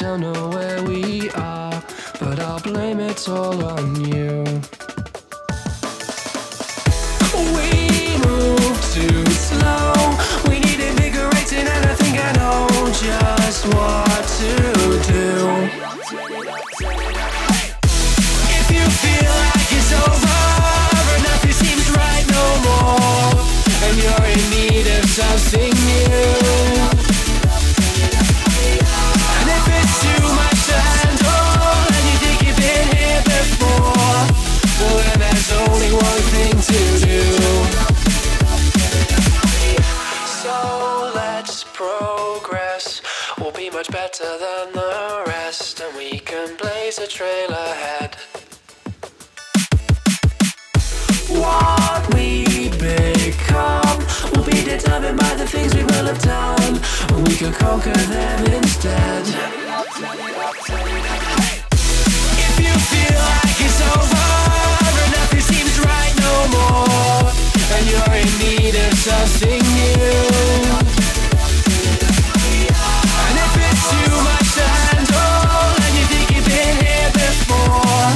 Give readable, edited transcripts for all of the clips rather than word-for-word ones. don't know where we are, but I'll blame it all on you. We move too slow. We need invigorating, and I think I know just what to do. If you feel like it's over and nothing seems right no more, and you're in need of something new, and if it's too much to handle and you think you've been here before, well then there's only one thing to do. So let's progress. We'll be much better than the rest, and we can blaze a trail ahead. What we become will be determined by the things we will have done, and we can conquer them instead. If you feel like it's over and nothing seems right no more, and you're in need of something new, and if it's too much to handle and you think you've been here before,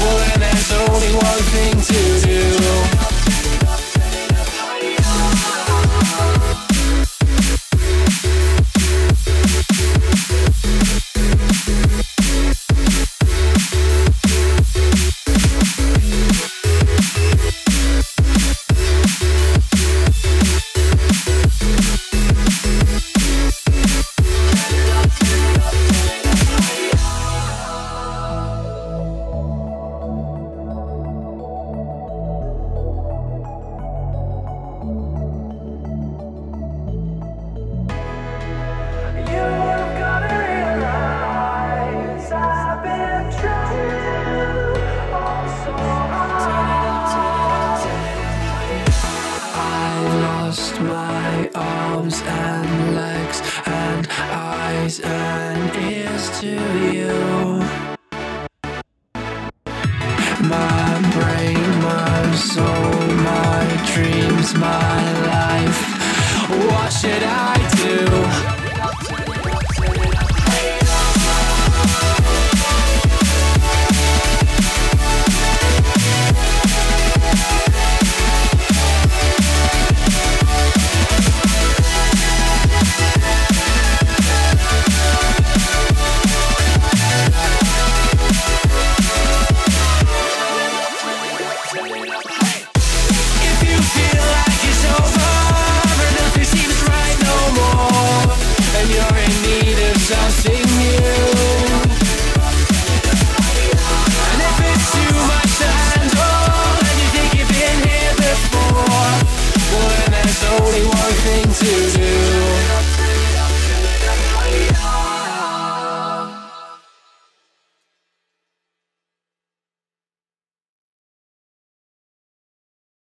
well then there's only one thing to do. Only one thing to do.